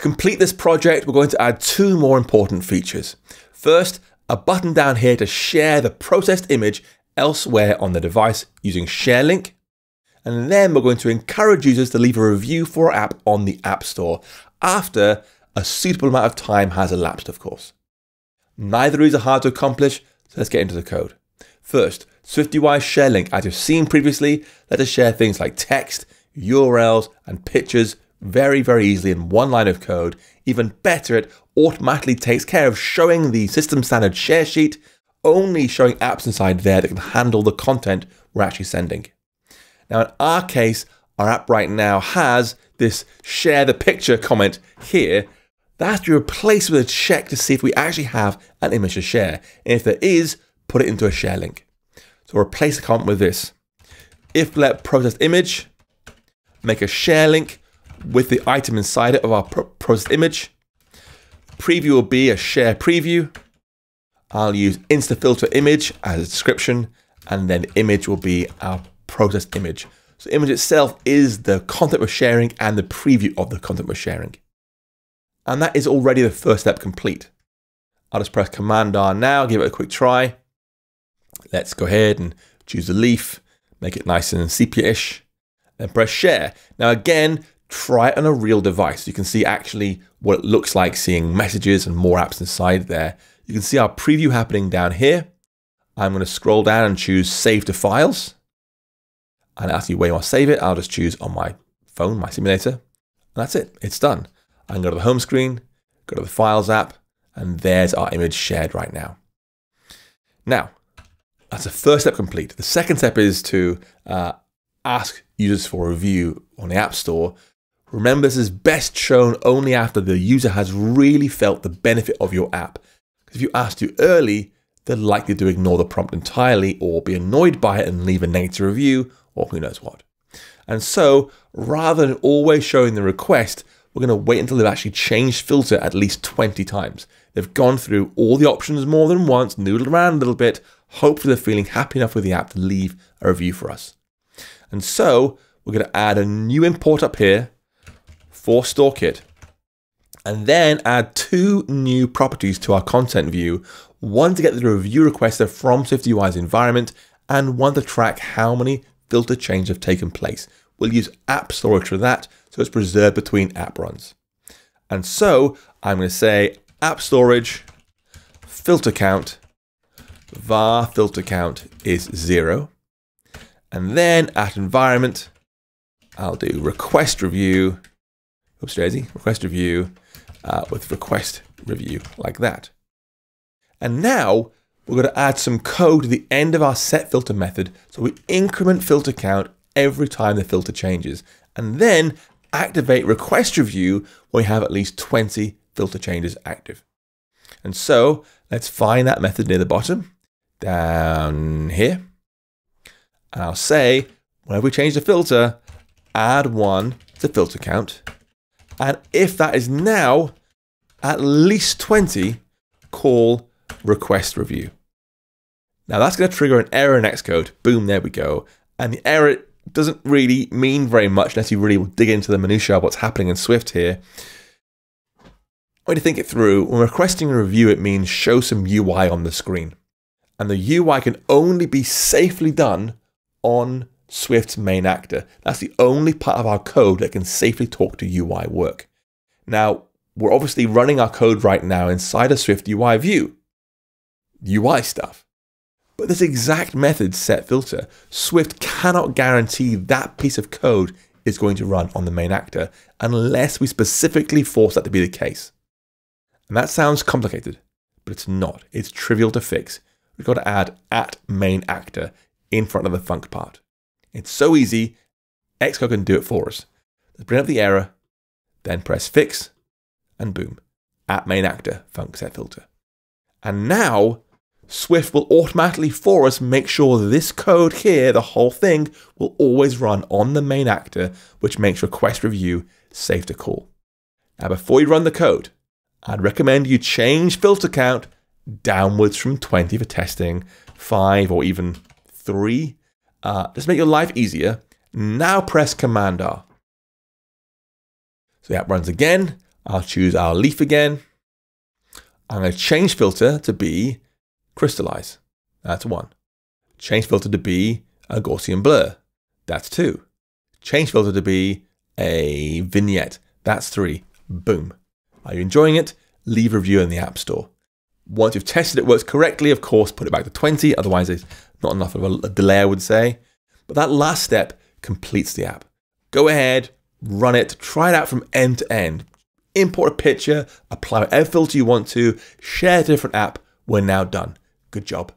To complete this project, we're going to add two more important features. First, a button down here to share the processed image elsewhere on the device using ShareLink. And then we're going to encourage users to leave a review for our app on the App Store after a suitable amount of time has elapsed, of course. Neither is hard to accomplish, so let's get into the code. First, SwiftUI ShareLink, as you've seen previously, lets us share things like text, URLs, and pictures very easily in one line of code. Even better, it automatically takes care of showing the system standard share sheet, only showing apps inside there that can handle the content we're actually sending. Now, in our case, our app right now has this share the picture comment here. That has to be replaced with a check to see if we actually have an image to share. And if there is, put it into a share link. So replace the comment with this. If let processed image, make a share link with the item inside it of our processed image. Preview will be a share preview. I'll use Insta Filter image as a description, and then image will be our processed image. So image itself is the content we're sharing and the preview of the content we're sharing. And that is already the first step complete. I'll just press Command R now, give it a quick try. Let's go ahead and choose a leaf, make it nice and sepia-ish, and press share. Now again, try it on a real device. You can see actually what it looks like seeing messages and more apps inside there. You can see our preview happening down here. I'm going to scroll down and choose save to files. And ask you where you want to save it. I'll just choose on my phone, my simulator. And that's it, it's done. I can go to the home screen, go to the Files app, and there's our image shared right now. Now, that's the first step complete. The second step is to ask users for a review on the App Store. Remember, this is best shown only after the user has really felt the benefit of your app. If you ask too early, they're likely to ignore the prompt entirely or be annoyed by it and leave a negative review or who knows what. And so, rather than always showing the request, we're going to wait until they've actually changed filter at least 20 times. They've gone through all the options more than once, noodled around a little bit, hopefully they're feeling happy enough with the app to leave a review for us. And so, we're going to add a new import up here for StoreKit, and then add two new properties to our content view, one to get the review requester from SwiftUI's environment, and one to track how many filter changes have taken place. We'll use app storage for that, so it's preserved between app runs. And so I'm going to say app storage filter count var filter count is 0, and then at environment I'll do request review. Oops, Daisy, request review with request review like that. And now we're going to add some code to the end of our set filter method, so we increment filter count every time the filter changes, and then activate request review when we have at least 20 filter changes active. And so let's find that method near the bottom, down here, and I'll say whenever we change the filter, add one to filter count, and if that is now at least 20, call request review. Now that's going to trigger an error in Xcode. Boom, there we go. And the error doesn't really mean very much unless you really dig into the minutiae of what's happening in Swift here. Way to think it through, when requesting a review, it means show some UI on the screen. And the UI can only be safely done on Swift's main actor. That's the only part of our code that can safely talk to UI work. Now, we're obviously running our code right now inside a Swift UI view, UI stuff. But this exact method, setFilter, Swift cannot guarantee that piece of code is going to run on the main actor unless we specifically force that to be the case. And that sounds complicated, but it's not. It's trivial to fix. We've got to add at main actor in front of the func part. It's so easy, Xcode can do it for us. Let's bring up the error, then press fix, and boom, at main actor, func setFilter. And now, Swift will automatically for us make sure this code here, the whole thing, will always run on the main actor, which makes request review safe to call. Now before you run the code, I'd recommend you change filter count downwards from 20 for testing, 5 or even 3. Just make your life easier. Now press Command R. So the app runs again. I'll choose our leaf again. I'm going to change filter to be crystallize. That's one. Change filter to be a Gaussian blur. That's two. Change filter to be a vignette. That's three. Boom. Are you enjoying it? Leave a review in the App Store. Once you've tested it works correctly, of course, put it back to 20. Otherwise, there's not enough of a delay, I would say. But that last step completes the app. Go ahead, run it, try it out from end to end. Import a picture, apply whatever filter you want to, share a different app. We're now done. Good job.